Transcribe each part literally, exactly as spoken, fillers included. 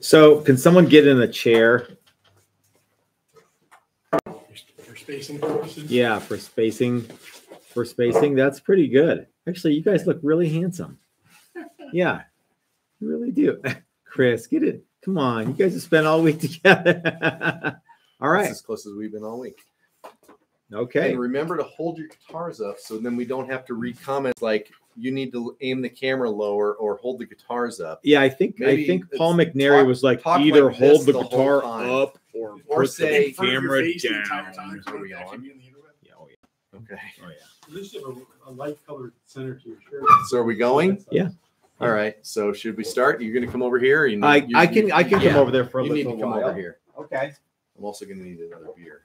So can someone get in a chair? For spacing purposes? Yeah, for spacing. For spacing, that's pretty good. Actually, you guys look really handsome. Yeah, you really do. Chris, get it. Come on. You guys have spent all week together. All right. That's as close as we've been all week. Okay. And remember to hold your guitars up so then we don't have to re-comment like you need to aim the camera lower or hold the guitars up. Yeah, I think Maybe I think Paul McNary talk, was like either like hold the, the guitar up or, or put say the camera down. down. Are we on? Yeah, oh yeah. Okay. Oh yeah. You should have a light colored center to your shirt. So are we going? Yeah. All right. So should we start? You're going to come over here. You need, I you, I can you, I can yeah. come over there for a you little while. You need to come while. over here. Okay. I'm also going to need another beer.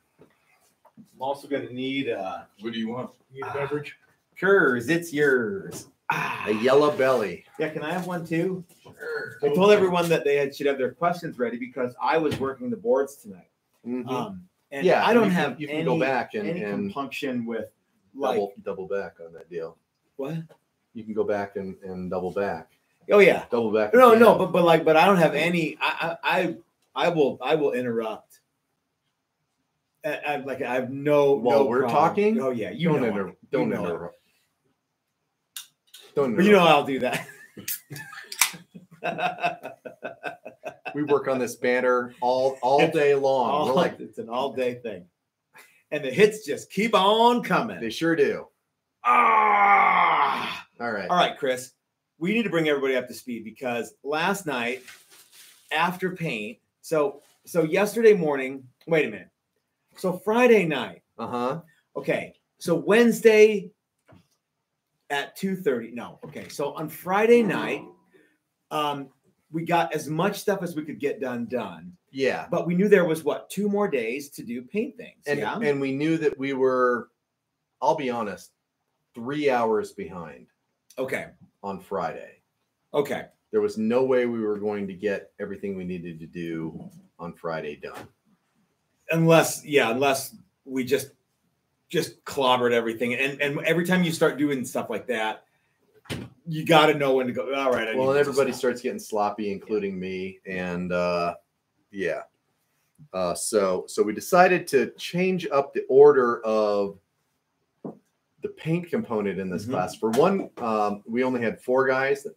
I'm also going to need uh what do you want? You need a beverage? Curs, it's yours. Ah, a yellow belly. Yeah, can I have one too? Sure. I told everyone that they had, should have their questions ready because I was working the boards tonight. Mm-hmm. Um, and yeah, I don't and you have can, you any, can go back and, any compunction with like double, double back on that deal. What? You can go back and, and double back. Oh yeah, double back. No, no, but but like, but I don't have any. I I I will I will interrupt. I, I like I have no. While no we're problem. talking. Oh yeah, you don't know inter don't you know interrupt. Don't interrupt. But you know I'll do that. We work on this banner all all day long. All, we're like, it's an all day thing, and the hits just keep on coming. They sure do. Ah. All right. All right, Chris. We need to bring everybody up to speed because last night after paint, so so yesterday morning, wait a minute. So Friday night. Uh-huh. Okay. So Wednesday at two thirty. No. Okay. So on Friday night, um, we got as much stuff as we could get done done. Yeah. But we knew there was what, two more days to do paint things. And, yeah. And we knew that we were, I'll be honest, three hours behind. Okay. On Friday. Okay. There was no way we were going to get everything we needed to do on Friday done. Unless, yeah, unless we just just clobbered everything. And and every time you start doing stuff like that, you got to know when to go. All right. I well, and everybody starts getting sloppy, including yeah. me. And uh, yeah. Uh, so so we decided to change up the order of the paint component in this mm-hmm. class. For one, um, we only had four guys that,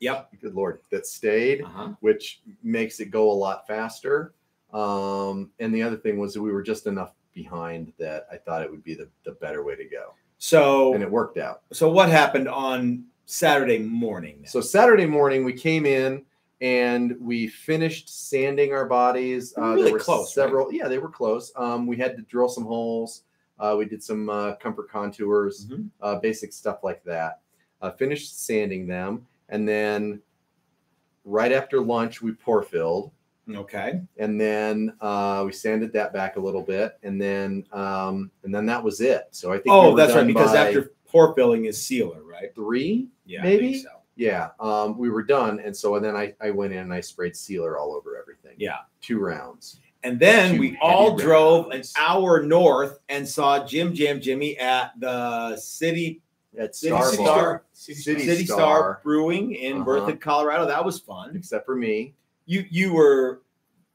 yep, good Lord, that stayed, uh-huh. which makes it go a lot faster. Um, and the other thing was that we were just enough behind that I thought it would be the, the better way to go. So, and it worked out. So what happened on Saturday morning? Then? So Saturday morning we came in and we finished sanding our bodies. Uh, really there were close, several. Right? Yeah, they were close. Um, we had to drill some holes. Uh, we did some uh, comfort contours, mm-hmm. uh, basic stuff like that. Uh, finished sanding them. And then right after lunch, we pour filled. Okay. And then uh, we sanded that back a little bit. And then um, and then that was it. So I think Oh, we that's right. Because after pour filling is sealer, right? Three? Yeah. Maybe? I think so. Yeah. Um, we were done. And so and then I, I went in and I sprayed sealer all over everything. Yeah. Two rounds. And then Two we all drove rounds. an hour north and saw Jim Jam Jimmy at the City at City Star, Star City, City, City Star. Star Brewing in uh-huh. Berthoud, Colorado. That was fun. Except for me. You you were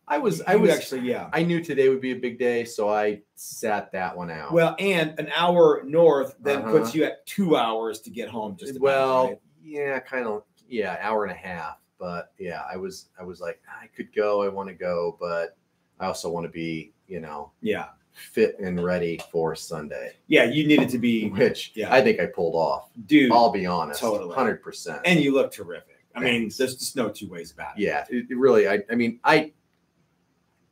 I was I was actually yeah. I knew today would be a big day, so I sat that one out. Well, and an hour north then uh-huh. puts you at two hours to get home just about, well, right? yeah, kind of yeah, hour and a half. But yeah, I was I was like, I could go, I want to go, but I also want to be, you know, yeah, fit and ready for Sunday. Yeah, you needed to be, which yeah. I think I pulled off. Dude, I'll be honest, totally, one hundred percent. And you look terrific. I mean, Thanks. there's just no two ways about it. Yeah, it, it really. I, I mean, I,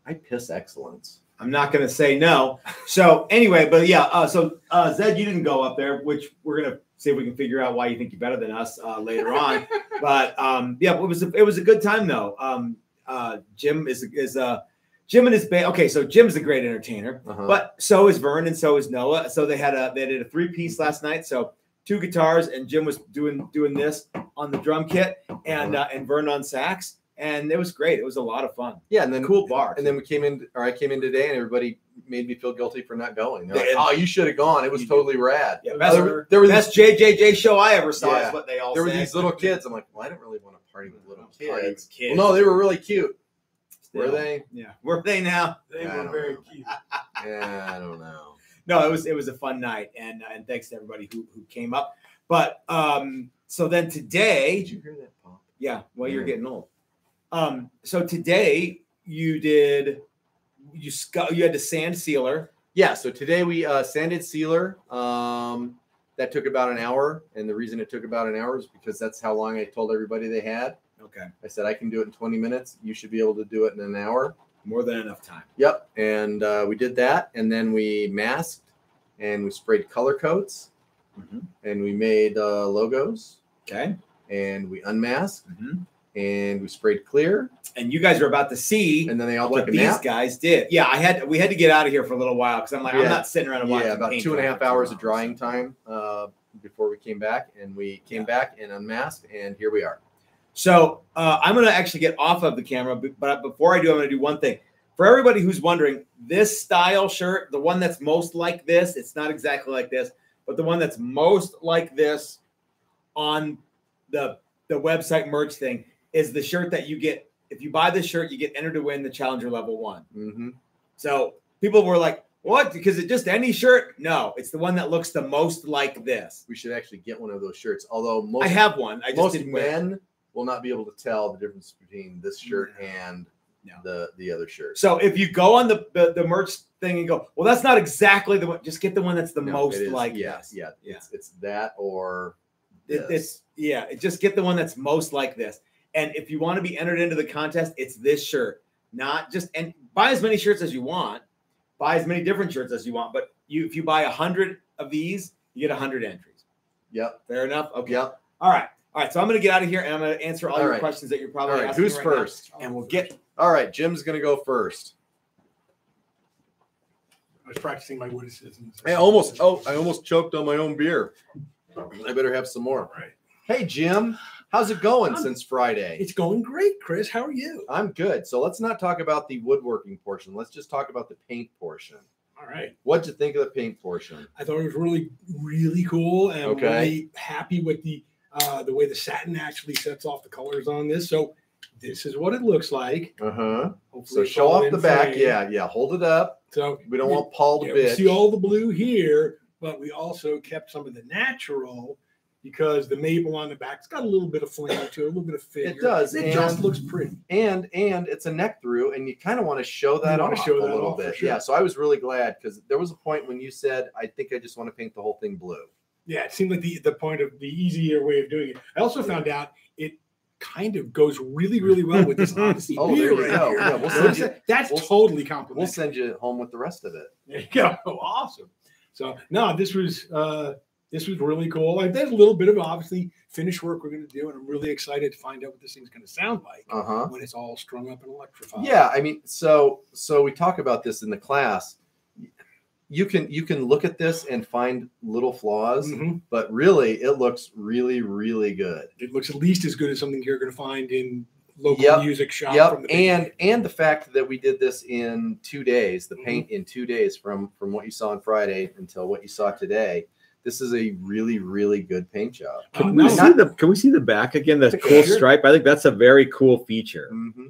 I piss excellence. I'm not gonna say no. So anyway, but yeah. Uh, so uh, Zed, you didn't go up there, which we're gonna see if we can figure out why you think you're better than us uh, later on. But um, yeah, it was a, it was a good time though. Um, uh, Jim is is a uh, Jim and his band. Okay, so Jim's a great entertainer, uh-huh. but so is Vern and so is Noah. So they had a they did a three piece last night. So. Two guitars, and Jim was doing doing this on the drum kit, and uh, and Vern on sax, and it was great. It was a lot of fun. Yeah, and then cool bar. And then we came in, or I came in today, and everybody made me feel guilty for not going. They're like, oh, you should have gone. It was totally rad. Yeah, best, there, there was best this, J J J show I ever saw. Yeah, is what they all. There said. were these little kids. I'm like, well, I don't really want to party with little kids. kids. Well, no, they were really cute. Still. Were they? Yeah. Were they now? They I were very know. cute. Yeah, I don't know. No, it was it was a fun night, and and thanks to everybody who who came up. But um, so then today, did you hear that pop? Yeah. Well, yeah. You're getting old. Um, so today you did you you had to sand sealer. Yeah. So today we uh, sanded sealer. Um, that took about an hour, and the reason it took about an hour is because that's how long I told everybody they had. Okay. I said I can do it in twenty minutes. You should be able to do it in an hour. More than enough time. Yep. And uh, we did that, and then we masked, and we sprayed color coats, mm-hmm. and we made uh, logos. Okay. And we unmasked, mm-hmm. and we sprayed clear. And you guys are about to see. And then they all took a nap. These guys did. Yeah, I had we had to get out of here for a little while because I'm like yeah. I'm not sitting around and watching. Yeah, about two and a half hours of drying time uh, before we came back, and we came yeah. back and unmasked, and here we are. So uh, I'm going to actually get off of the camera, but before I do, I'm going to do one thing. For everybody who's wondering, this style shirt, the one that's most like this, it's not exactly like this, but the one that's most like this on the, the website merch thing is the shirt that you get. If you buy this shirt, you get entered to win the Challenger Level one. Mm-hmm. So people were like, what? Because it's just any shirt? No, it's the one that looks the most like this. We should actually get one of those shirts, although most, I have one. I just most didn't men wear will not be able to tell the difference between this shirt no. and no. the the other shirt. So if you go on the, the the merch thing and go, well, that's not exactly the one. Just get the one that's the no, most like. Yes, yeah, yeah, yeah. It's, it's that or this. It, it's yeah. Just get the one that's most like this. And if you want to be entered into the contest, it's this shirt. Not just and buy as many shirts as you want. Buy as many different shirts as you want. But you if you buy a hundred of these, you get a hundred entries. Yep. Fair enough. Okay. Yep. All right. All right, so I'm going to get out of here, and I'm going to answer all, all your right. questions that you're probably all right. asking. Who's right first? Now, and we'll get. All right, Jim's going to go first. I was practicing my witticisms. I almost, oh, I almost choked on my own beer. I better have some more. Right. Hey, Jim, how's it going I'm, since Friday? It's going great, Chris. How are you? I'm good. So let's not talk about the woodworking portion. Let's just talk about the paint portion. All right. What'd you think of the paint portion? I thought it was really, really cool, and okay. really happy with the. Uh, the way the satin actually sets off the colors on this. So this is what it looks like. Uh-huh. So show off the back. Frame. Yeah, yeah. Hold it up. So we don't we, want Paul to yeah, bitch. We see all the blue here, but we also kept some of the natural because the maple on the back, it's got a little bit of flame to it, a little bit of figure. It does. It and, just looks pretty. And and it's a neck through, and you kind of want to show that off show a that little off bit. Sure. Yeah, so I was really glad because there was a point when you said, I think I just want to paint the whole thing blue. Yeah, it seemed like the, the point of the easier way of doing it. I also found out it kind of goes really, really well with this Odyssey. Oh, there we go. Yeah, we'll send you, that's we'll, totally complimentary. We'll send you home with the rest of it. There you go. Awesome. So, no, this was uh, this was really cool. I did a little bit of, obviously, finished work we're going to do, and I'm really excited to find out what this thing's going to sound like uh-huh. when it's all strung up and electrified. Yeah, I mean, so so we talk about this in the class. You can you can look at this and find little flaws, mm-hmm. but really it looks really really good. It looks at least as good as something you're going to find in local yep. music shop. Yep. From the and and the fact that we did this in two days, the mm-hmm. paint in two days from from what you saw on Friday until what you saw today. This is a really, really good paint job. Can oh, we no. see the Can we see the back again? That cool stripe. I think that's a very cool feature. Mm-hmm.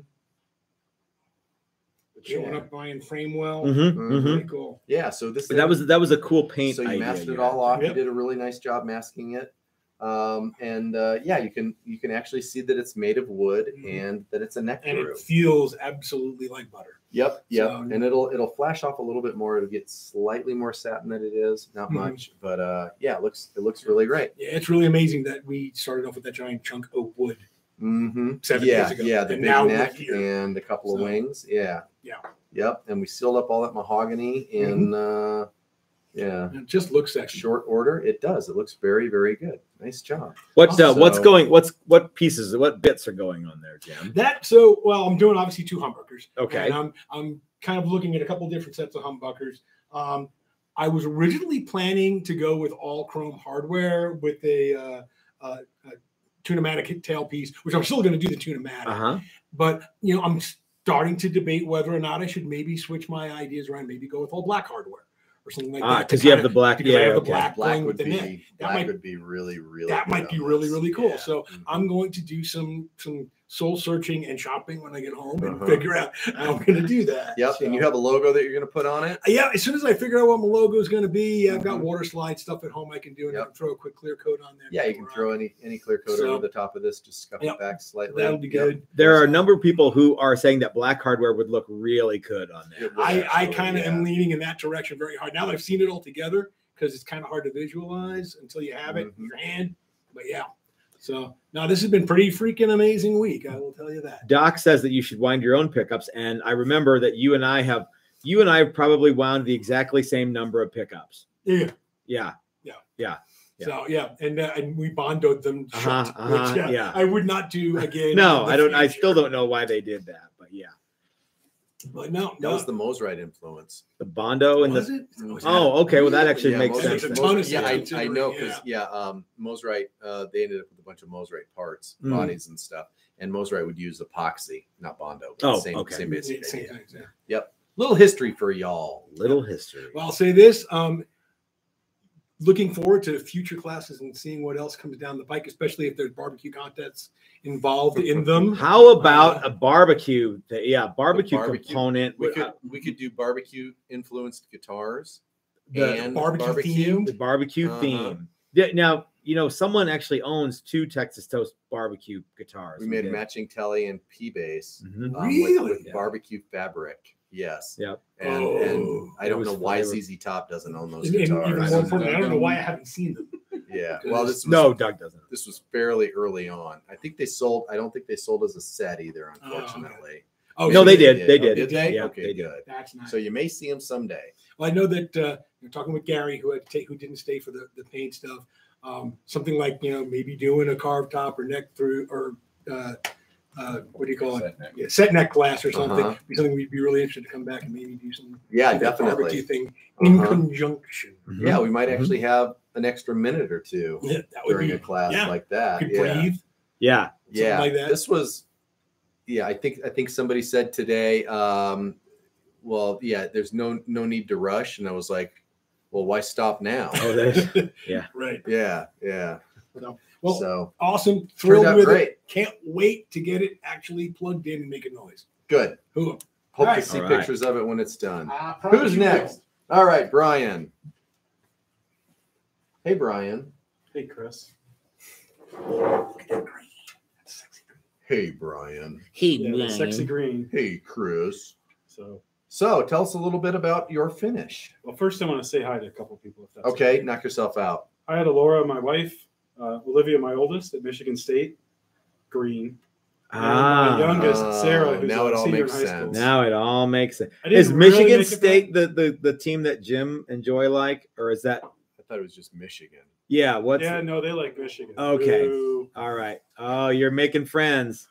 Showing yeah. up buying frame well, mm-hmm, mm-hmm. pretty cool. Yeah, so this but that was that was a cool paint. So you idea, masked it yeah. all off. Yep. You did a really nice job masking it, um, and uh, yeah, you can you can actually see that it's made of wood mm-hmm. and that it's a neck and through. It feels absolutely like butter. Yep, yep, so, and it'll it'll flash off a little bit more. It'll get slightly more satin than it is, not mm-hmm. much, but uh, yeah, it looks it looks really great. Yeah, it's really amazing that we started off with that giant chunk of wood. Mm-hmm. Seven yeah, days ago. Yeah, the and big neck and a couple so, of wings. Yeah. Yeah. Yep. And we sealed up all that mahogany in mm-hmm. uh yeah. It just looks like short order. It does. It looks very, very good. Nice job. What's also, uh, what's going what's what pieces what bits are going on there, Jim? That so well I'm doing obviously two humbuckers. Okay. And I'm I'm kind of looking at a couple of different sets of humbuckers. Um I was originally planning to go with all chrome hardware with a uh uh a Tun-O-Matic tailpiece, which I'm still going to do the Tun-O-Matic, uh-huh. but you know I'm starting to debate whether or not I should maybe switch my ideas around, maybe go with all black hardware or something like ah, that. Because you have of, the black, because yeah, I have okay. the black, black would be that black might, would be really really. That might be really really cool. Yeah. So mm-hmm. I'm going to do some some soul searching and shopping when I get home and uh-huh. figure out how I'm going to do that. Yep. So, and you have a logo that you're going to put on it? Yeah. As soon as I figure out what my logo is going to be, mm-hmm. I've got water slide stuff at home I can do, and yep. I can throw a quick clear coat on there. Yeah, you can throw any, any clear coat so, over the top of this, just scuff yep. it back slightly. That'll be good. Yep. There are a number of people who are saying that black hardware would look really good on that. I, I kind of yeah. am leaning in that direction very hard. Now that I've seen it all together, because it's kind of hard to visualize until you have it mm-hmm. in your hand. But yeah. So now this has been pretty freaking amazing week. I will tell you that. Doc says that you should wind your own pickups. And I remember that you and I have, you and I have probably wound the exactly same number of pickups. Yeah. Yeah. Yeah. Yeah. yeah. So yeah. And, uh, and we bondoed them. Uh-huh, short, uh-huh, which, yeah, yeah. I would not do again. No, I don't, future. I still don't know why they did that, but yeah. But no, that no. was the Mosrite influence. The Bondo and was the it? Oh, okay. Well, that actually yeah, makes Mosrite, sense. Mosrite, yeah, I, I know because yeah. yeah, um, Mosrite. Uh, they ended up with a bunch of Mosrite parts, mm. bodies, and stuff. And Mosrite would use epoxy, not Bondo. But oh, same, okay. Same basic thing. Yeah, yeah. Yep. Little history for y'all. Little yep. history. Well, I'll say this. Um, looking forward to future classes and seeing what else comes down the pike, especially if there's barbecue contests involved in them. How about uh, a barbecue? That, yeah, barbecue, barbecue component. We could we could do barbecue influenced guitars the and barbecue, barbecue theme. The barbecue uh-huh. theme. Yeah, now you know someone actually owns two Texas Toast barbecue guitars. We made okay. matching telly and P bass mm-hmm. um, really? with, with yeah. barbecue fabric. Yes. Yep. And, oh, and I don't know why Z Z Top doesn't own those guitars. I don't know why I haven't seen them. Yeah. Well, this was, no, Doug doesn't. This was fairly early on. I think they sold. I don't think they sold as a set either, unfortunately. Oh, okay. oh no, they, they did. did. They did. Oh, did they? Yeah, okay, they good. Did. That's nice. So you may see them someday. Well, I know that uh, you're talking with Gary, who had to take, who didn't stay for the, the paint stuff. Um, something like you know maybe doing a carved top or neck through or. Uh, Uh, what do you call set it? Neck. Yeah, set neck glass or something. Uh-huh. Be something we'd be really interested to come back and maybe do some. Yeah, definitely. Barbecue thing uh-huh. in conjunction. Mm-hmm. Yeah, we might actually have an extra minute or two yeah, that would during be, a class yeah. like that. You could yeah. breathe. Yeah, yeah. Like that. This was. Yeah, I think I think somebody said today. Um, well, yeah, there's no no need to rush, and I was like, well, why stop now? Oh, yeah, right. Yeah, yeah. No. Well, so, awesome. Thrilled with great. It. Can't wait to get it actually plugged in and make a noise. Good. Hope right. to see right. pictures of it when it's done. Uh, Who's next? Will. All right, Brian. Hey, Brian. Hey, Chris. Hey, Brian. Hey, yeah, Brian. Sexy green. Hey, Chris. So, so tell us a little bit about your finish. Well, first I want to say hi to a couple people. If that's okay, okay, knock yourself out. Hi to Laura, my wife. Uh, Olivia, my oldest, at Michigan State, green. And ah, my youngest, Sarah, who's now it all makes sense. School. Now it all makes sense. Is really Michigan State the, the the team that Jim and Joy like, or is that? I thought it was just Michigan. Yeah. What's yeah. It? No, they like Michigan. Okay. Ooh. All right. Oh, you're making friends.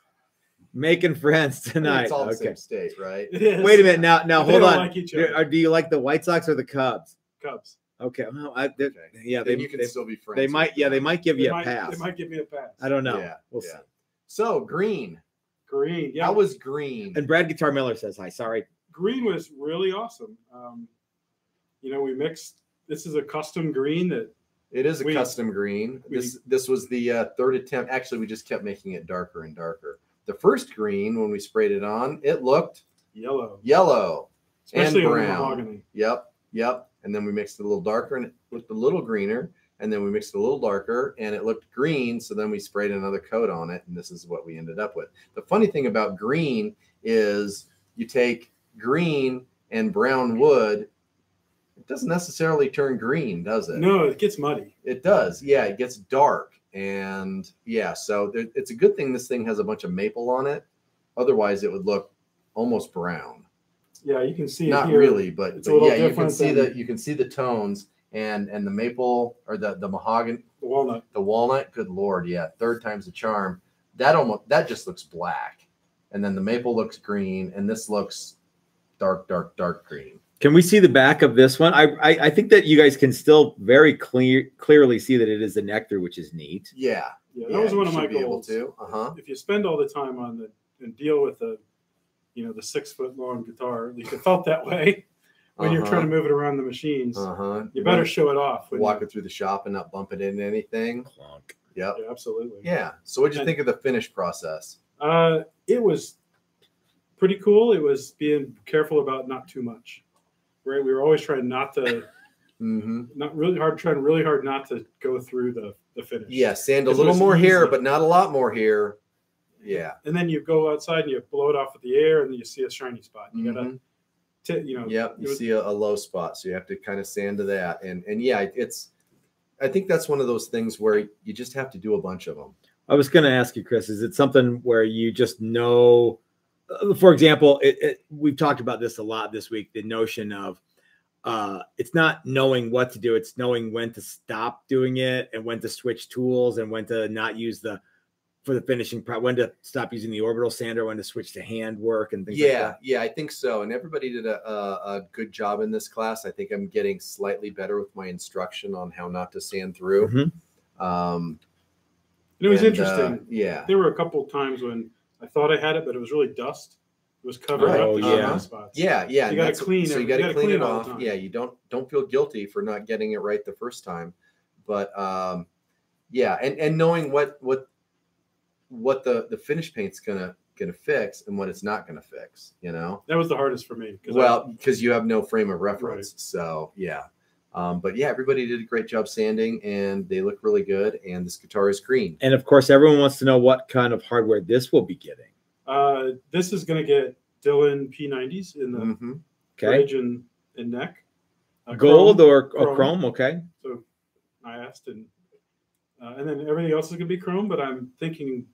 Making friends tonight. I mean, it's all okay. the same state, right? Wait a minute. Now, now, hold on. Like do, do you like the White Sox or the Cubs? Cubs. Okay. No, I, okay. Yeah, then they you can they, still be friends. They might, yeah, they might give they you might, a pass. They might give me a pass. I don't know. Yeah, we'll yeah. see. So green, green. Yeah, I was green. And Brad Guitar Miller says hi. Sorry. Green was really awesome. Um, you know, we mixed. This is a custom green that. It is a we, custom green. We, this this was the uh, third attempt. Actually, we just kept making it darker and darker. The first green, when we sprayed it on, it looked yellow, yellow, especially and brown. On mahogany. Yep. Yep. And then we mixed it a little darker and it looked a little greener. And then we mixed it a little darker and it looked green. So then we sprayed another coat on it. And this is what we ended up with. The funny thing about green is you take green and brown wood. It doesn't necessarily turn green, does it? No, it gets muddy. It does. Yeah, it gets dark. And yeah, so there, it's a good thing this thing has a bunch of maple on it. Otherwise, it would look almost brown. Yeah, you can see not it here. Really, but, but yeah, you can see that you can see the tones and and the maple or the the mahogany, the walnut, the walnut. Good lord, yeah, third time's the charm. That almost that just looks black, and then the maple looks green, and this looks dark, dark, dark green. Can we see the back of this one? I I, I think that you guys can still very clear clearly see that it is the neck through, which is neat. Yeah, yeah, that yeah, was one of my goals. To. Uh huh. If you spend all the time on the and deal with the. You know, the six foot long guitar, at least it felt that way when uh-huh. you're trying to move it around the machines. Uh-huh. You better show it off. Walk you? It through the shop and not bump it into anything. Clunk. Yep. Yeah, absolutely. Yeah. So what'd you and think of the finish process? Uh, it was pretty cool. It was being careful about not too much, right? We were always trying not to, mm-hmm. not really hard, trying really hard not to go through the, the finish. Yes, and a little more easy. Here, but not a lot more here. Yeah. And then you go outside and you blow it off with the air, and then you see a shiny spot. You mm-hmm. gotta. To, you know, yep, you see a, a low spot, so you have to kind of sand to that. And and yeah, it's I think that's one of those things where you just have to do a bunch of them. I was going to ask you, Chris, is it something where you just know, for example, it, it, we've talked about this a lot this week, the notion of uh, it's not knowing what to do. It's knowing when to stop doing it and when to switch tools and when to not use the for the finishing part, when to stop using the orbital sander, when to switch to hand work and things yeah, like that. Yeah, yeah, I think so. And everybody did a, a, a good job in this class. I think I'm getting slightly better with my instruction on how not to sand through. Mm-hmm. um, it was and, interesting. Uh, yeah. There were a couple of times when I thought I had it, but it was really dust. It was covered right. up. Oh, yeah. Spots. Yeah, yeah. So you got to clean it. So you got to clean, clean it off. Yeah, you don't, don't feel guilty for not getting it right the first time. But um, yeah, and, and knowing what, what, what the the finish paint's gonna gonna fix and what it's not gonna fix, you know. That was the hardest for me. Well, because you have no frame of reference, right. So yeah. Um, but yeah, everybody did a great job sanding, and they look really good. And this guitar is green. And of course, everyone wants to know what kind of hardware this will be getting. Uh, this is gonna get Dylan P ninety s in the mm-hmm. okay. bridge and, and neck, uh, gold chrome, or, chrome. or chrome. Okay. So I asked, and uh, and then everything else is gonna be chrome, but I'm thinking.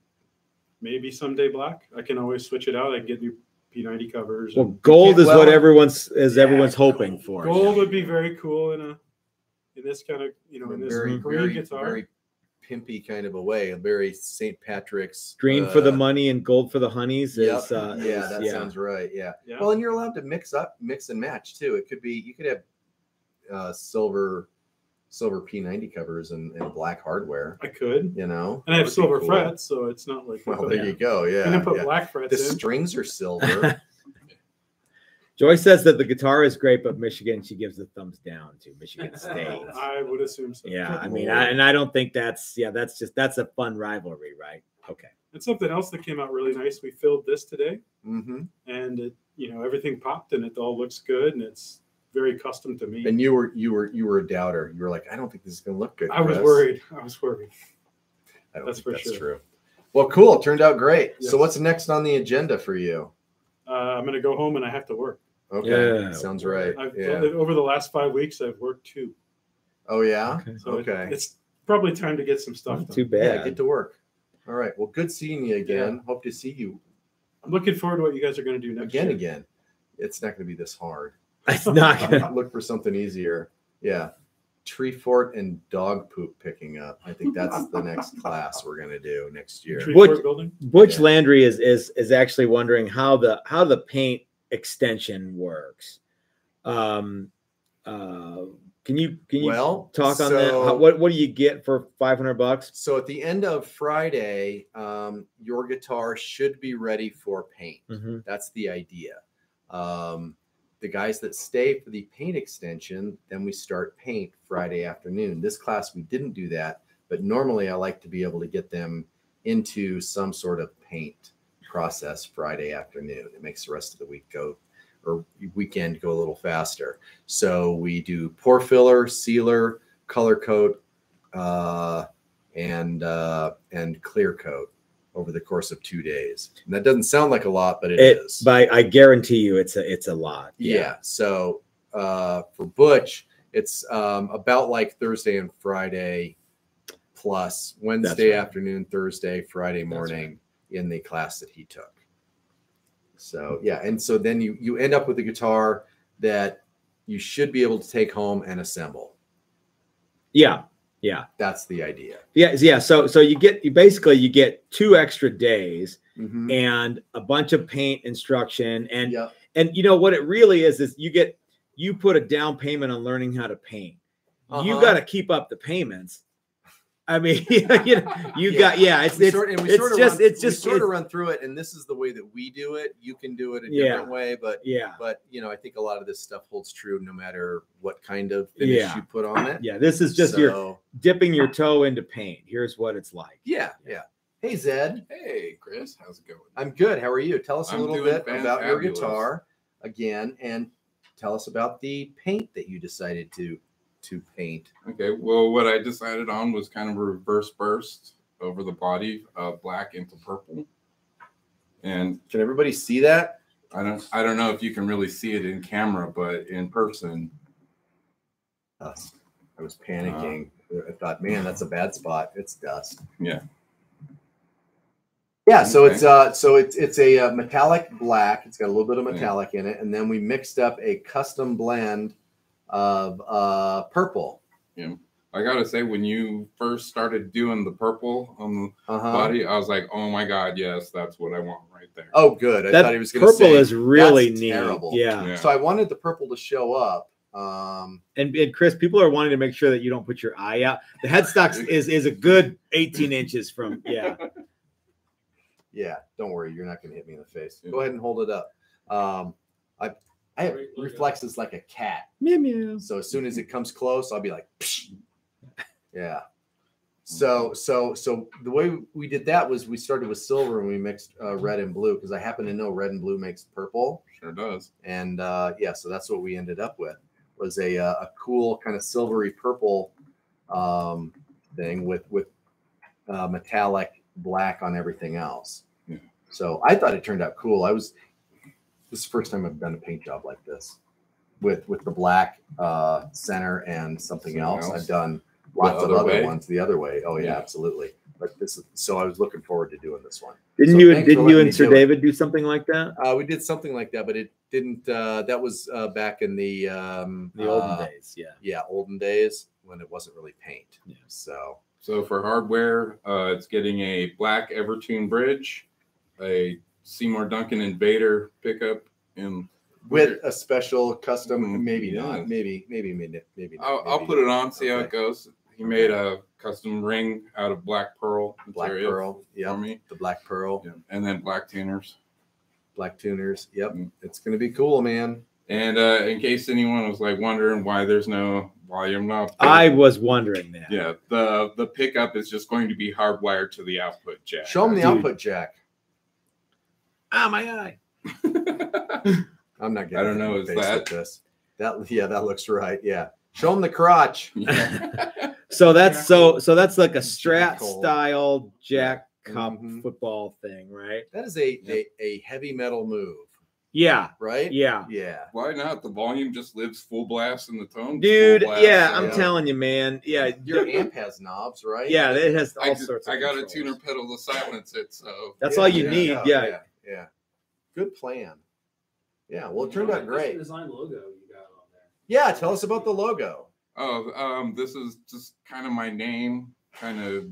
Maybe someday black. I can always switch it out. I can get new P ninety covers. Well, gold is well, what everyone's is yeah, everyone's hoping gold, for. Gold would be very cool in a in this kind of you know in this very, green very, guitar, very pimpy kind of a way. A very Saint Patrick's green uh, for the money and gold for the honeys. Yep. Is uh, yeah, is, that yeah. sounds right. Yeah. yeah. Well, and you're allowed to mix up, mix and match too. It could be you could have uh, silver. silver P ninety covers and, and black hardware. I could, you know, and I have silver cool. frets, so it's not like, well, there yeah. you go. Yeah. And then put yeah. black frets the in. Strings are silver. Joy says that the guitar is great, but Michigan, she gives the thumbs down to Michigan State. I would assume so. Yeah. Good I mean, I, and I don't think that's, yeah, that's just, that's a fun rivalry, right? Okay. And something else that came out really nice. We filled this today mm-hmm. and it, you know, everything popped and it all looks good and it's, very custom to me. And you were you were you were a doubter. You were like, I don't think this is gonna look good. I was worried. I was worried. I don't that's think for that's sure. true. Well, cool. It turned out great. Yes. So what's next on the agenda for you? Uh, I'm gonna go home and I have to work. Okay, yeah. Sounds right. I've, yeah. Over the last five weeks, I've worked two. Oh yeah. Okay. So okay. It, it's probably time to get some stuff. Not done. Too bad. Yeah, get to work. All right. Well, good seeing you again. Yeah. Hope to see you. I'm looking forward to what you guys are gonna do next. Again, year. again. It's not gonna be this hard. It's not gonna look for something easier. Yeah. Tree fort and dog poop picking up. I think that's the next class we're gonna do next year. Tree Butch, fort building? Butch yeah. Landry is is is actually wondering how the how the paint extension works. Um uh can you can you well, talk on so, that? How, what what do you get for five hundred bucks? So at the end of Friday, um your guitar should be ready for paint. Mm-hmm. That's the idea. Um The guys that stay for the paint extension, then we start paint Friday afternoon. This class, we didn't do that, but normally I like to be able to get them into some sort of paint process Friday afternoon. It makes the rest of the week go, or weekend go a little faster. So we do pour filler, sealer, color coat, uh, and, uh, and clear coat. Over the course of two days. And that doesn't sound like a lot, but it, it is. By I guarantee you it's a it's a lot. Yeah. yeah. So uh for Butch, it's um about like Thursday and Friday plus Wednesday right. afternoon, Thursday, Friday morning right. in the class that he took. So yeah, and so then you you end up with a guitar that you should be able to take home and assemble. Yeah. Yeah, that's the idea. Yeah, yeah. So, so you get you basically you get two extra days mm-hmm. and a bunch of paint instruction, and yep. and you know what it really is is you get you put a down payment on learning how to paint. Uh-huh. You got to keep up the payments. I mean, you know, you yeah. got yeah. It's it's it's just it's just sort of run through it, and this is the way that we do it. You can do it a yeah. different way, but yeah, but you know, I think a lot of this stuff holds true no matter what kind of finish yeah. you put on it. Yeah, this is just so, you're dipping your toe into paint. Here's what it's like. Yeah, yeah. yeah. Hey, Zed. Hey, Chris. How's it going? I'm good. How are you? Tell us a I'm little bit fantabulous. about your guitar again, and tell us about the paint that you decided to to paint. Okay. Well, what I decided on was kind of a reverse burst over the body, uh, black into purple. And can everybody see that? I don't. I don't know if you can really see it in camera, but in person. Uh, I was panicking. Uh, I thought, man, that's a bad spot. It's dust. Yeah. Yeah, so okay. it's uh, so it's it's a uh, metallic black. It's got a little bit of metallic yeah. in it, and then we mixed up a custom blend of uh, purple. Yeah, I gotta say, when you first started doing the purple on the uh-huh. body, I was like, oh my god, yes, that's what I want right there. Oh, good. I that thought he was gonna purple say, is really that's neat. Terrible. Yeah. yeah. So I wanted the purple to show up. Um, and, and Chris, people are wanting to make sure that you don't put your eye out. The headstock is is a good eighteen inches from yeah. Yeah, don't worry. You're not going to hit me in the face. Go ahead and hold it up. Um, I, I have reflexes like a cat. Meow, meow. So as soon as it comes close, I'll be like, psh. Yeah. So, so, so the way we did that was we started with silver and we mixed uh, red and blue because I happen to know red and blue makes purple. Sure does. And uh, yeah, so that's what we ended up with was a uh, a cool kind of silvery purple um, thing with with uh, metallic black on everything else. Yeah. So I thought it turned out cool. I was this is the first time I've done a paint job like this with with the black uh center and something, something else. else. I've done lots of other way. ones the other way. Oh yeah, yeah, absolutely. But this is so I was looking forward to doing this one. Didn't so you didn't you and Sir David do something like that? Uh we did something like that, but it didn't uh that was uh back in the um the olden uh, days, yeah. Yeah, olden days when it wasn't really paint. Yeah. So So for hardware, uh, it's getting a black Evertune bridge, a Seymour Duncan Invader pickup, and with a special custom. Maybe yeah. not. Maybe maybe maybe maybe. Not, I'll, maybe I'll put it on, see okay. how it goes. He okay. made a custom ring out of black pearl. Black pearl. Yeah. For me, the black pearl. Yep. And then black tuners. Black tuners. Yep. Mm. It's gonna be cool, man. And uh, in case anyone was like wondering why there's no volume knob, I was wondering that. Yeah, the the pickup is just going to be hardwired to the output jack. Show them the Dude. output jack. Ah, my eye. I'm not getting. I don't know. Is that this? That yeah, that looks right. Yeah. Show them the crotch. Yeah. so that's so so that's like a Strat style jack cup mm-hmm. football thing, right? That is a yep. a, a heavy metal move. Yeah. Right? Yeah. Yeah. Why not? The volume just lives full blast in the tone. Dude, yeah, I'm yeah. telling you, man. Yeah. Your amp has knobs, right? Yeah, it has all I sorts did, of I got controls. a tuner pedal to silence it, so. That's yeah, all you yeah, need. Yeah yeah. yeah. yeah. Good plan. Yeah, well, it turned out great. What's the design logo you got on there? Yeah, tell us about the logo. Oh, um, this is just kind of my name kind of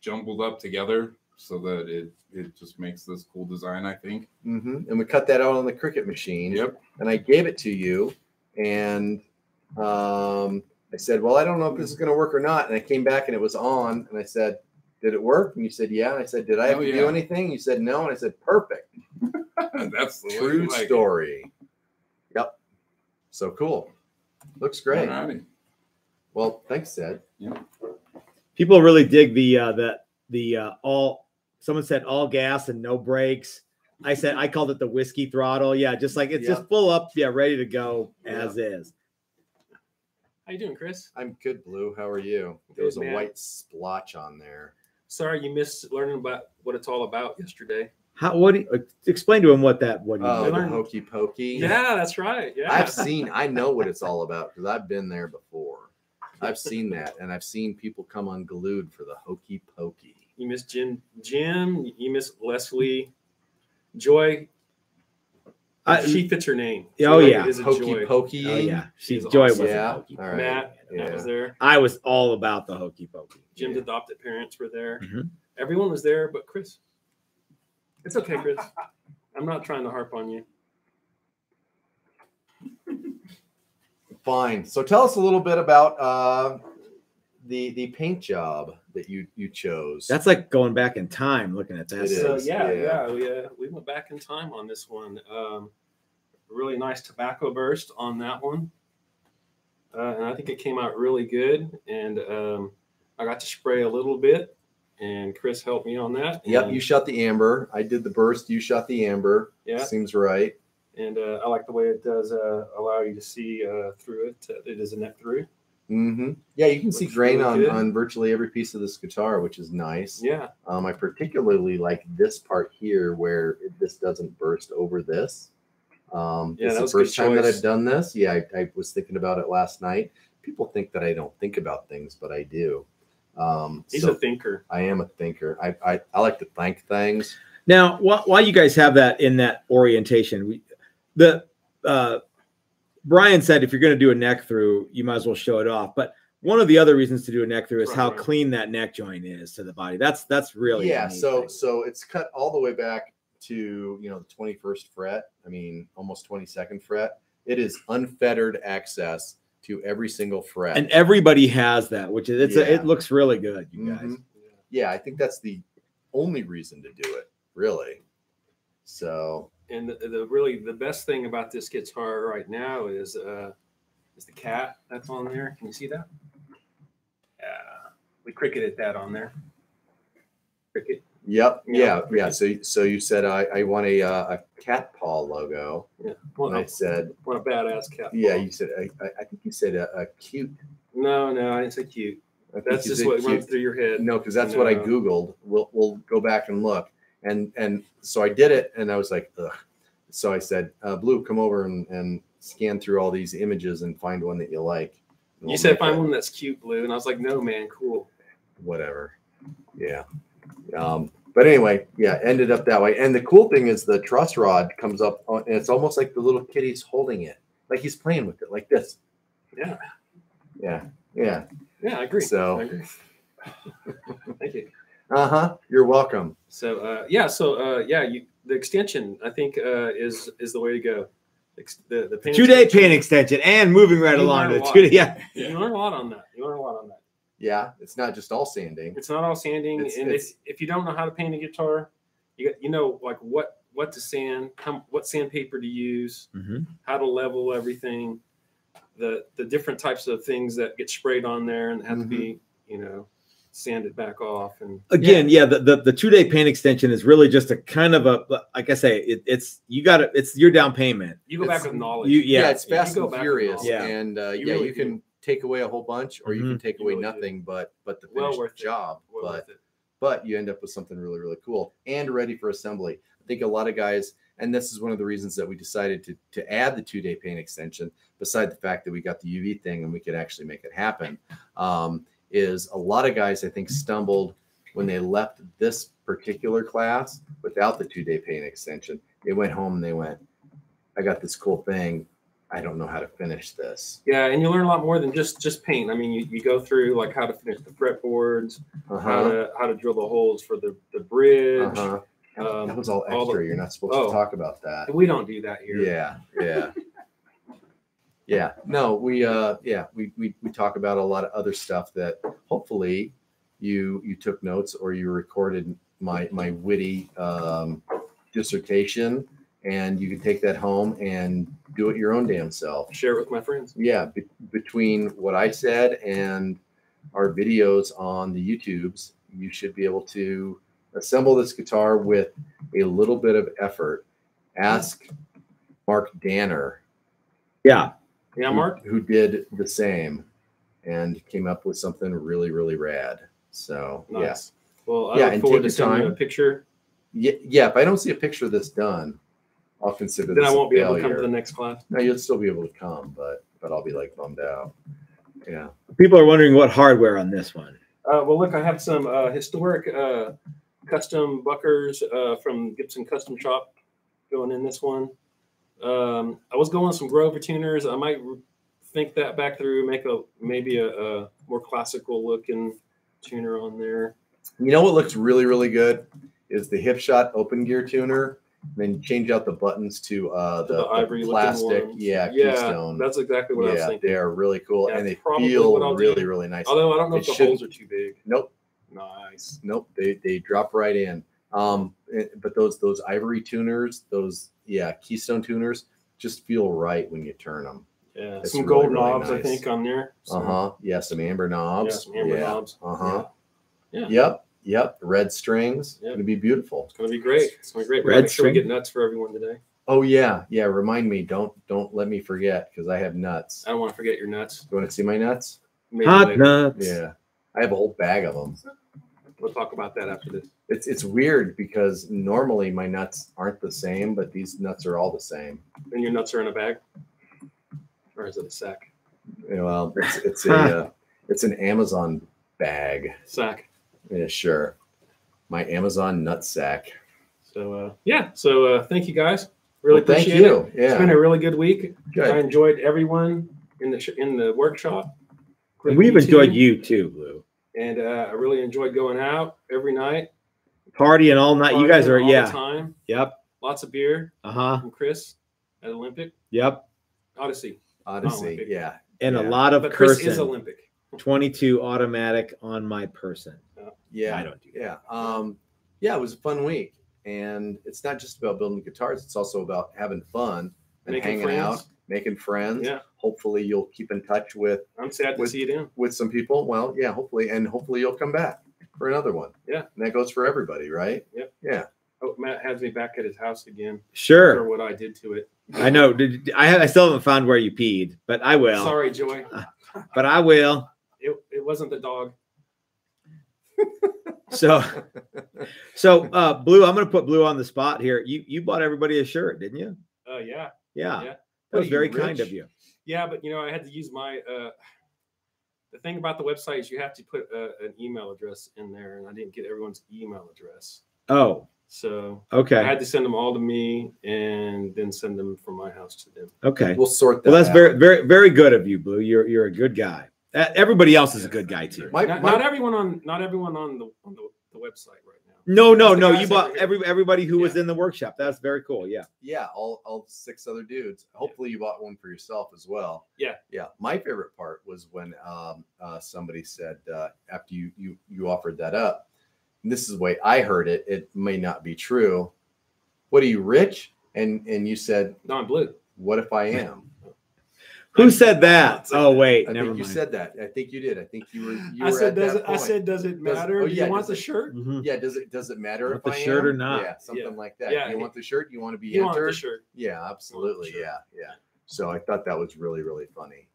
jumbled up together. So that it it just makes this cool design, I think. Mm-hmm. And we cut that out on the Cricut machine. Yep. And I gave it to you, and um, I said, "Well, I don't know if this is going to work or not." And I came back, and it was on. And I said, "Did it work?" And you said, "Yeah." And I said, "Did I have oh, to yeah. do anything?" You said, "No." And I said, "Perfect." That's the true like story. It. Yep. So cool. Looks great. Alrighty. Well, thanks, Ed. Yep. People really dig the uh, that the uh, all. Someone said all gas and no brakes. I said I called it the whiskey throttle. Yeah, just like it's yeah. just full up, yeah, ready to go yeah. as is. How you doing, Chris? I'm good, Blue. How are you? There was a Matt. white splotch on there. Sorry, you missed learning about what it's all about yesterday. How? What? Do you, uh, explain to him what that. What? Oh, uh, the hokey pokey. Yeah, that's right. Yeah, I've seen. I know what it's all about because I've been there before. I've seen that, and I've seen people come unglued for the hokey pokey. You miss Jim. Jim. You miss Leslie. Joy. Uh, she fits her name. So oh yeah. Is hokey Joy. Pokey. Oh yeah. She's Joy awesome. was yeah. hokey. Right. Matt. Yeah. Matt was there. I was all about the hokey pokey. Jim's yeah. adopted parents were there. Mm-hmm. Everyone was there, but Chris. It's okay, Chris. I'm not trying to harp on you. Fine. So tell us a little bit about uh, the the paint job that you you chose. That's like going back in time looking at that. So yeah, yeah, yeah, we, uh, we went back in time on this one. Um, really nice tobacco burst on that one, uh, and I think it came out really good. And um, I got to spray a little bit and Chris helped me on that. Yep, you shot the amber. I did the burst. You shot the amber. Yeah, seems right. And uh, I like the way it does uh, allow you to see uh, through it. It is a net through. Mm-hmm. Yeah, you can see grain on, on virtually every piece of this guitar, which is nice. Yeah. Um, I particularly like this part here where it, this doesn't burst over this. Um, yeah, it's the first time that I've done this. Yeah, I, I was thinking about it last night. People think that I don't think about things, but I do. Um, He's so a thinker. I am a thinker. I, I, I like to think things. Now, while, while you guys have that in that orientation, we, the uh, Brian said, if you're going to do a neck through, you might as well show it off. But one of the other reasons to do a neck through is right, how right. clean that neck joint is to the body. That's that's really yeah. So thing. so it's cut all the way back to you know the twenty-first fret. I mean almost twenty-second fret. It is unfettered access to every single fret, and everybody has that, which is it's yeah. a, it looks really good, you guys. Mm-hmm. Yeah, I think that's the only reason to do it, really. So. And the, the really the best thing about this guitar right now is uh, is the cat that's on there. Can you see that? Yeah, uh, we Cricutted that on there. Cricut. Yep. You yeah. Know, yeah. So so you said I I want a uh, a cat paw logo. Yeah. Well, and I said what a badass cat. Yeah. Paw. You said I, I think you said a, a cute. No, no, I didn't say cute. That's just what cute. runs through your head. No, because that's no. what I Googled. We'll we'll go back and look. And and so I did it, and I was like, ugh. So I said, uh, Blue, come over and, and scan through all these images and find one that you like. We'll you said find one that's cute, Blue, and I was like, no, man, cool. Whatever. Yeah. Um, but anyway, yeah, ended up that way. And the cool thing is the truss rod comes up, on, and it's almost like the little kitty's holding it. Like he's playing with it, like this. Yeah. Yeah. Yeah. Yeah, I agree. So. I agree. Thank you. Uh-huh. You're welcome. So, uh, yeah. So, uh, yeah, you, the extension, I think, uh, is, is the way to go. Ex the the two-day paint extension and moving right along to the two-day. Yeah. yeah. You learn a lot on that. You learn a lot on that. Yeah. It's not just all sanding. It's not all sanding. It's, and it's, if, if you don't know how to paint a guitar, you got, you know, like what, what to sand, how, what sandpaper to use, mm-hmm. how to level everything, the, the different types of things that get sprayed on there and have mm-hmm. to be, you know, sand it back off. And again, yeah, yeah the, the the two-day paint extension is really just a kind of a like I say, it, it's you got to it's your down payment. You go it's, back with knowledge. You, yeah, yeah, it's fast yeah, and furious. Yeah, and uh, you yeah, really you can do. take away a whole bunch, or mm-hmm. you can take you away really nothing do. but but the finished well worth job. Well but worth it. But you end up with something really really cool and ready for assembly. I think a lot of guys, and this is one of the reasons that we decided to to add the two-day paint extension. Beside the fact that we got the U V thing and we could actually make it happen. Um, is a lot of guys, I think, stumbled when they left this particular class without the two-day paint extension. They went home and they went, I got this cool thing. I don't know how to finish this. Yeah, and you learn a lot more than just just paint. I mean, you, you go through, like, how to finish the fretboards, uh-huh. how, to, how to drill the holes for the, the bridge. Uh-huh. um, that was all extra. All the, You're not supposed oh, to talk about that. We don't do that here. Yeah, yeah. Yeah, no, we uh yeah, we, we we talk about a lot of other stuff that hopefully you you took notes or you recorded my my witty um dissertation, and you can take that home and do it your own damn self. Share it with my friends. Yeah, be between what I said and our videos on the YouTubes, you should be able to assemble this guitar with a little bit of effort. Ask Mark Danner. Yeah. Yeah, Mark, who, who did the same and came up with something really, really rad. So, nice. Yes. Yeah. Well, I yeah, look forward to seeing a picture. Yeah, yeah, if I don't see a picture of this done, I'll consider then this Then I won't be failure. able to come to the next class. No, you'll still be able to come, but but I'll be like bummed out. Yeah. People are wondering what hardware on this one. Uh, well, look, I have some uh, historic uh, custom buckers uh, from Gibson Custom Shop going in this one. Um, I was going with some Grover tuners. I might think that back through, make a maybe a, a more classical looking tuner on there. You know what looks really, really good is the hip shot open gear tuner. Then change out the buttons to uh, the, the ivory the plastic. Ones. Yeah, yeah, Keystone. That's exactly what yeah, I was thinking. They are really cool, yeah, and they feel really, do. really nice. Although I don't know they if the shouldn't. holes are too big. Nope. Nice. Nope. They they drop right in. Um, but those those ivory tuners, those yeah Keystone tuners, just feel right when you turn them. Yeah, it's some really, gold really knobs nice. I think on there. So. Uh huh. Yeah, some amber knobs. Yeah, some amber yeah. knobs. Uh huh. Yeah. yeah. Yep. Yep, red strings. Yep. It's going to be beautiful. It's going to be great. It's going to be great. We're red sure we get nuts for everyone today. Oh, yeah. Yeah, remind me. Don't don't let me forget, because I have nuts. I don't want to forget your nuts. You want to see my nuts? Maybe Hot later. nuts. Yeah. I have a whole bag of them. We'll talk about that after this. It's it's weird because normally my nuts aren't the same, but these nuts are all the same. And your nuts are in a bag? Or is it a sack? Yeah, well, it's it's a uh, it's an Amazon bag. Sack. Yeah, sure. My Amazon nut sack. So uh, yeah, so uh, thank you guys. Really well, appreciate thank you. it. Yeah. It's been a really good week. Good. I enjoyed everyone in the sh in the workshop. And we've enjoyed you too, Blue. And uh, I really enjoyed going out every night. Partying all night. Partying you guys are, all yeah. The time. Yep. Lots of beer. Uh-huh. From Chris at Olympic. Yep. Odyssey. Odyssey, Olympic. yeah. And yeah. a lot of but Chris cursing. is Olympic. twenty-two automatic on my person. Uh, yeah. I don't do that. Yeah. Um, yeah, it was a fun week. And it's not just about building guitars. It's also about having fun and making hanging friends. out, making friends. Yeah. Hopefully you'll keep in touch with I'm sad with, to see you down. with some people. Well, yeah, hopefully. And hopefully you'll come back for another one. Yeah. And that goes for everybody, right? Yep. Yeah. Oh, Matt has me back at his house again. Sure. For what I did to it. I know. Did, I, I still haven't found where you peed, but I will. Sorry, Joy. Uh, but I will. It, it wasn't the dog. So, so uh, Blue, I'm going to put Blue on the spot here. You you bought everybody a shirt, didn't you? Oh, uh, yeah. Yeah. yeah. That was very rich? kind of you. Yeah, but, you know, I had to use my uh, – the thing about the website is you have to put a, an email address in there, and I didn't get everyone's email address. Oh. So okay. I had to send them all to me and then send them from my house to them. Okay. We'll sort that Well, that's out. very, very, very good of you, Blue. You're you're a good guy. Everybody else is a good guy too. My, not, my, not everyone on not everyone on the on the, the website right now. No, no, no. You bought every everybody who yeah. was in the workshop. That's very cool. Yeah. Yeah, all all six other dudes. Hopefully yeah. you bought one for yourself as well. Yeah. Yeah. My favorite part was when um uh somebody said uh after you you you offered that up. This is the way I heard it. It may not be true. What are you, rich? And and you said, no, I'm Blue. What if I am? Who I'm, said that? Oh, wait. I never think mind. You said that. I think you did. I think you were. You I, were said, at does that it, point. I said, does it matter? Does, oh, yeah, Do you want the it, shirt? Mm-hmm. Yeah. Does it does it matter if the I shirt am? or not? Yeah, something yeah. like that. Yeah. You want the shirt? You want to be you entered? Want the shirt. Yeah, absolutely. Shirt. Yeah, yeah. So I thought that was really really funny.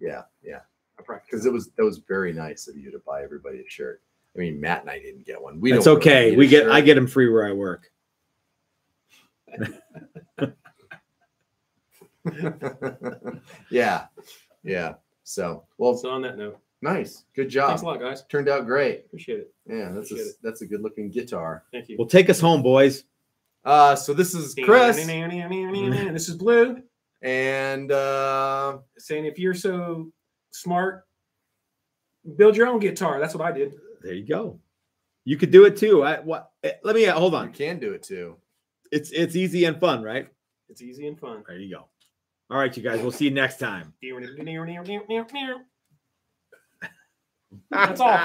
Yeah, yeah. Because it was that was very nice of you to buy everybody a shirt. I mean, Matt and I didn't get one. We That's don't okay. Really we get shirt. I get them free where I work. yeah, yeah. So well, so on that note, nice, good job. Thanks a lot, guys. Turned out great. Appreciate it. Yeah, that's Appreciate a, it. that's a good looking guitar. Thank you. Well, take us home, boys. Uh, so this is Chris. And this is Blue. And uh, saying if you're so smart, build your own guitar. That's what I did. There you go. You could do it too. I what? Let me hold on. You can do it too. It's it's easy and fun, right? It's easy and fun. There you go. All right, you guys. We'll see you next time. That's all.